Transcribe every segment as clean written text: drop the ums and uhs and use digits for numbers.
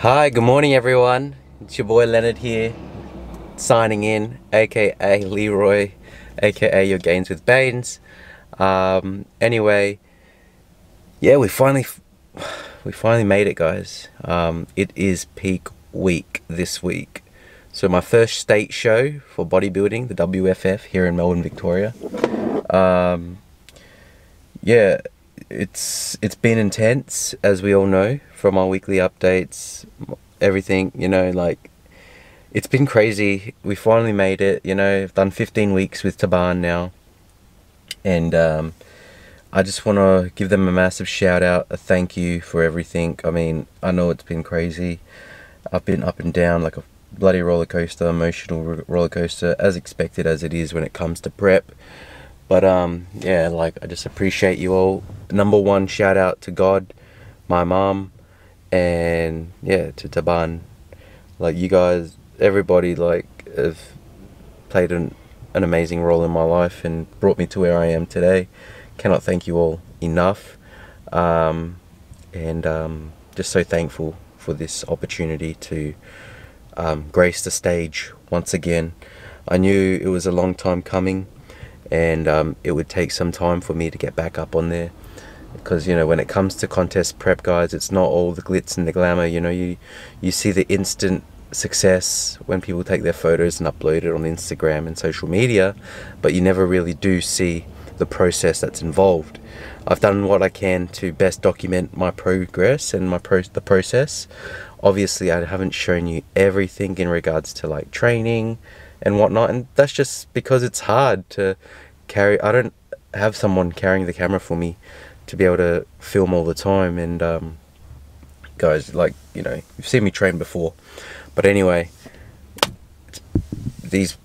Hi, good morning everyone. It's your boy Leonard here, signing in, aka Leroy, aka your Gains with Baines. Anyway, yeah, we finally made it, guys. It is peak week this week. So my first state show for bodybuilding, the WFF here in Melbourne, Victoria. Yeah, it's been intense, as we all know, from our weekly updates, everything, you know, like, it's been crazy. We finally made it, you know. I've done 15 weeks with TABBAN now, and I just want to give them a massive shout out, a thank you for everything. I mean, I know it's been crazy. I've been up and down like a bloody roller coaster, emotional roller coaster, as expected, as it is when it comes to prep. But yeah, like, I just appreciate you all. Number one, shout out to God, my mom, and yeah, to TABBAN. Like, you guys, everybody, like, have played an amazing role in my life and brought me to where I am today. Cannot thank you all enough. Just so thankful for this opportunity to grace the stage once again. I knew it was a long time coming, and it would take some time for me to get back up on there, because, you know, when it comes to contest prep, guys, it's not all the glitz and the glamour. You know, you see the instant success when people take their photos and upload it on Instagram and social media, but you never really do see the process that's involved. I've done what I can to best document my progress and the process. Obviously, I haven't shown you everything in regards to, like, training and whatnot, and that's just because it's hard to carry. I don't have someone carrying the camera for me to be able to film all the time. And guys, like, you know, you've seen me train before, but anyway, these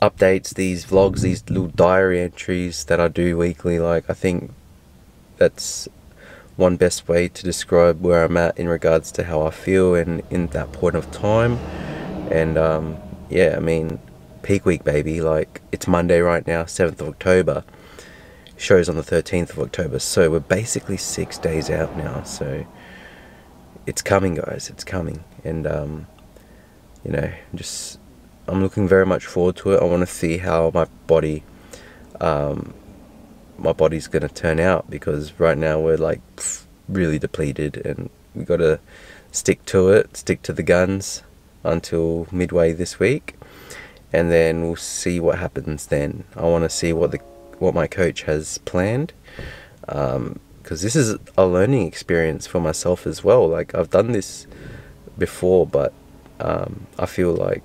updates, these vlogs, these little diary entries that I do weekly, like, I think that's one best way to describe where I'm at in regards to how I feel and in that point of time. And yeah, I mean, peak week, baby. Like, it's Monday right now, 7th of October. Show's on the 13th of October. So we're basically 6 days out now. So it's coming, guys. It's coming. And, you know, I'm looking very much forward to it. I want to see how my body's going to turn out, because right now we're, like, really depleted, and we got to stick to it, stick to the guns until midway this week, and then we'll see what happens then. I want to see what my coach has planned, because this is a learning experience for myself as well. Like, I've done this before, but I feel like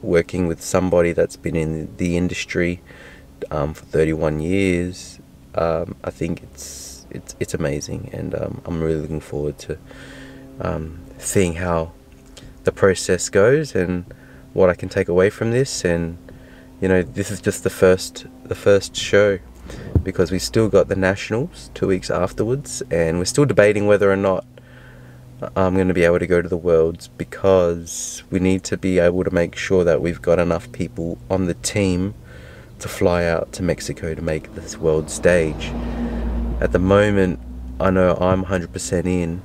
working with somebody that's been in the industry for 31 years, I think it's amazing, and I'm really looking forward to seeing how the process goes and what I can take away from this. And, you know, this is just the first show, because we still got the nationals 2 weeks afterwards, and we're still debating whether or not I'm going to be able to go to the worlds, because we need to be able to make sure that we've got enough people on the team to fly out to Mexico to make this world stage. At the moment, I know I'm 100% in,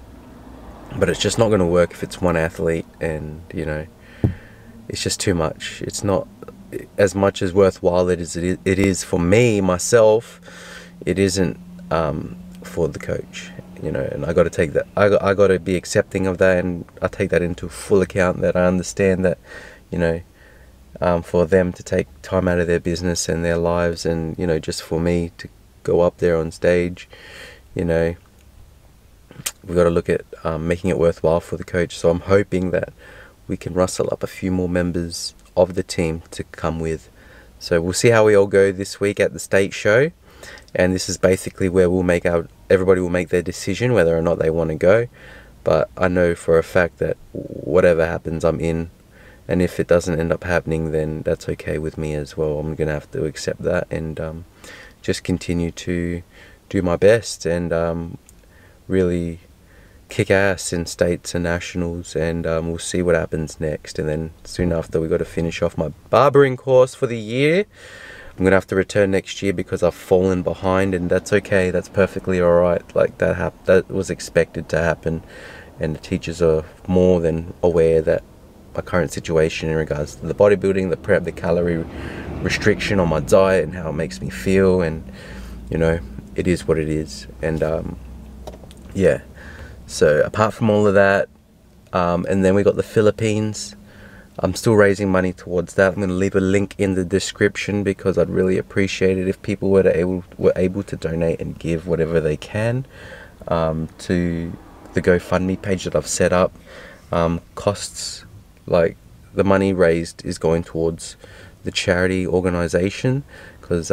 but it's just not going to work if it's one athlete, and, you know, it's just too much. It's not as much as worthwhile as it is for me, myself. It isn't for the coach, you know, and I got to take that. I got to be accepting of that, and I take that into full account, that I understand that, you know, for them to take time out of their business and their lives, and, you know, just for me to go up there on stage, you know, we've got to look at making it worthwhile for the coach. So I'm hoping that we can rustle up a few more members of the team to come with. So we'll see how we all go this week at the state show, and this is basically where we'll make everybody will make their decision whether or not they want to go. But I know for a fact that whatever happens, I'm in, and if it doesn't end up happening, then that's okay with me as well. I'm gonna have to accept that, and just continue to do my best, and really kick ass in states and nationals. And we'll see what happens next. And then soon after, we've got to finish off my barbering course for the year. I'm gonna have to return next year because I've fallen behind, and that's okay. That's perfectly all right. Like, that was expected to happen. and the teachers are more than aware that my current situation in regards to the bodybuilding, the prep, the calorie restriction on my diet and how it makes me feel, and you know, it is what it is. And yeah, so apart from all of that, and then we got the Philippines. I'm still raising money towards that. I'm going to leave a link in the description because I'd really appreciate it if people were able to donate and give whatever they can to the GoFundMe page that I've set up. Costs, like the money raised is going towards the charity organization, because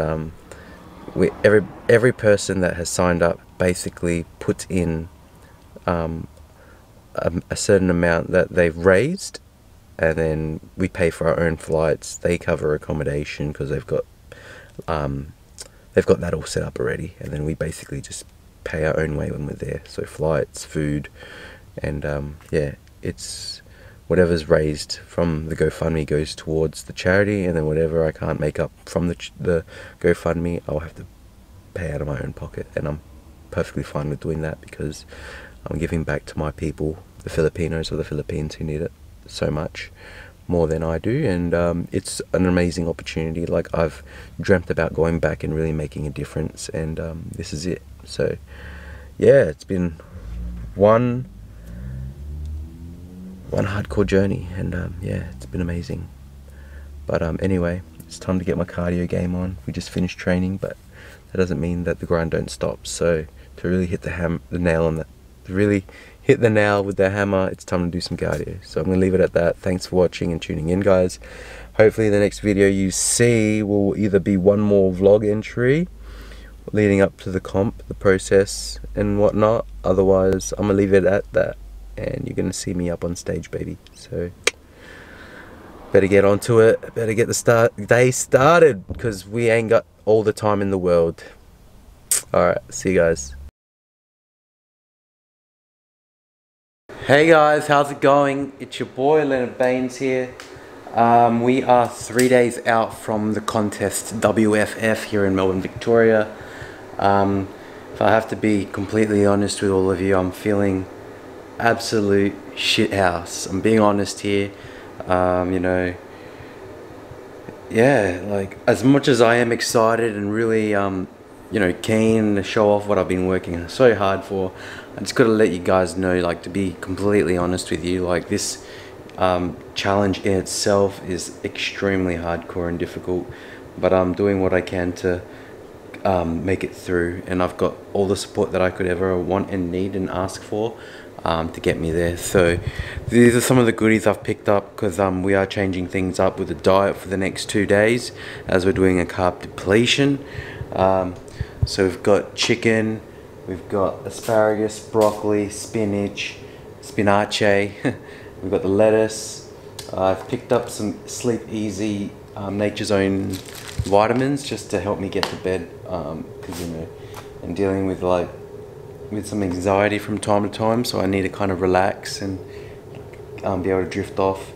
every person that has signed up basically puts in a certain amount that they've raised, and then we pay for our own flights. They cover accommodation because they've got that all set up already, and then we basically just pay our own way when we're there. So flights, food, and yeah, it's whatever's raised from the GoFundMe goes towards the charity, and then whatever I can't make up from the GoFundMe, I'll have to pay out of my own pocket, and I'm perfectly fine with doing that because I'm giving back to my people, the Filipinos or the Philippines, who need it so much more than I do. And it's an amazing opportunity. Like, I've dreamt about going back and really making a difference, and this is it. So yeah, it's been one hardcore journey, and yeah, it's been amazing. But anyway, it's time to get my cardio game on. We just finished training, but that doesn't mean that the grind don't stop. So to really hit the nail with the hammer, it's time to do some cardio. So I'm gonna leave it at that. Thanks for watching and tuning in, guys. Hopefully the next video you see will either be one more vlog entry leading up to the comp, the process and whatnot. Otherwise, I'm gonna leave it at that, and you're gonna see me up on stage, baby. So better get onto it, better get the day started, because we ain't got all the time in the world. All right, see you guys. Hey guys, how's it going? It's your boy Leonard Baines here. We are 3 days out from the contest WFF here in Melbourne, Victoria. If I have to be completely honest with all of you, I'm feeling absolute shithouse. I'm being honest here. You know, yeah, like as much as I am excited and really you know, keen to show off what I've been working so hard for, I just gotta let you guys know, like, to be completely honest with you, like, this challenge in itself is extremely hardcore and difficult, but I'm doing what I can to make it through, and I've got all the support that I could ever want and need and ask for to get me there. So these are some of the goodies I've picked up, because we are changing things up with the diet for the next 2 days as we're doing a carb depletion. So we've got chicken, we've got asparagus, broccoli, spinach, spinache, we've got the lettuce. I've picked up some Sleep Easy Nature's Own vitamins just to help me get to bed, because you know, I'm dealing with some anxiety from time to time, so I need to kind of relax and be able to drift off,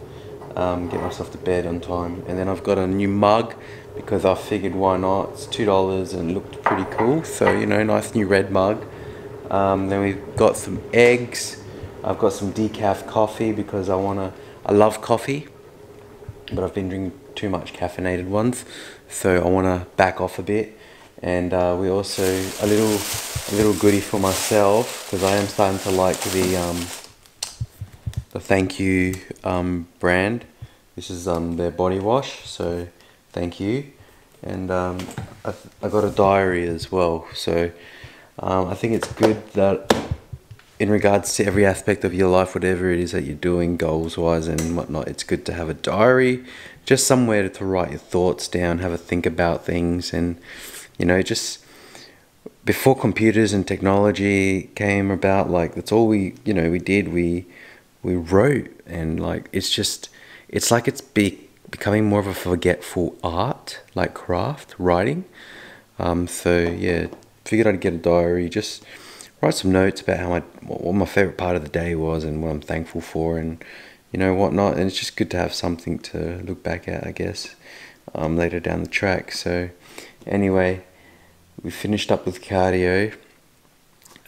get myself to bed on time. And then I've got a new mug, because I figured why not. It's $2 and looked pretty cool, so you know, nice new red mug. Then we've got some eggs. I've got some decaf coffee because I love coffee, but I've been drinking too much caffeinated ones, so I want to back off a bit. And we also a little goodie for myself, because I am starting to like the Thank You brand. This is their body wash, so thank you. And I got a diary as well, so I think it's good that in regards to every aspect of your life, whatever it is that you're doing goals wise and whatnot, it's good to have a diary, just somewhere to write your thoughts down, have a think about things. And you know, just before computers and technology came about, like, that's all we, you know, we did, we wrote. And like, it's just, it's like it's becoming more of a forgetful art, like craft, writing. So yeah, figured I'd get a diary, just write some notes about what my favorite part of the day was and what I'm thankful for and, you know, whatnot. And it's just good to have something to look back at, I guess, later down the track. So anyway, we finished up with cardio.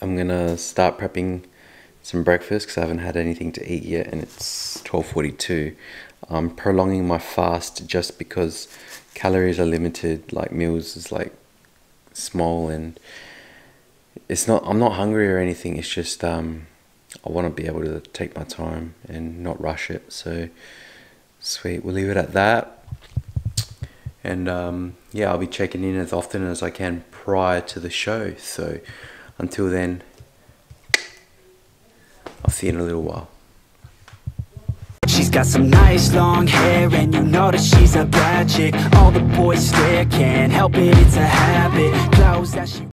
I'm gonna start prepping some breakfast because I haven't had anything to eat yet and it's 12:42. I'm prolonging my fast just because calories are limited, like meals is like small, and it's not, I'm not hungry or anything, it's just I want to be able to take my time and not rush it. So sweet, we'll leave it at that. And yeah, I'll be checking in as often as I can prior to the show. So until then, I'll see you in a little while. She's got some nice long hair and you know that she's a bad chick. All the boys stare, can't help it, it's a habit. Clothes that she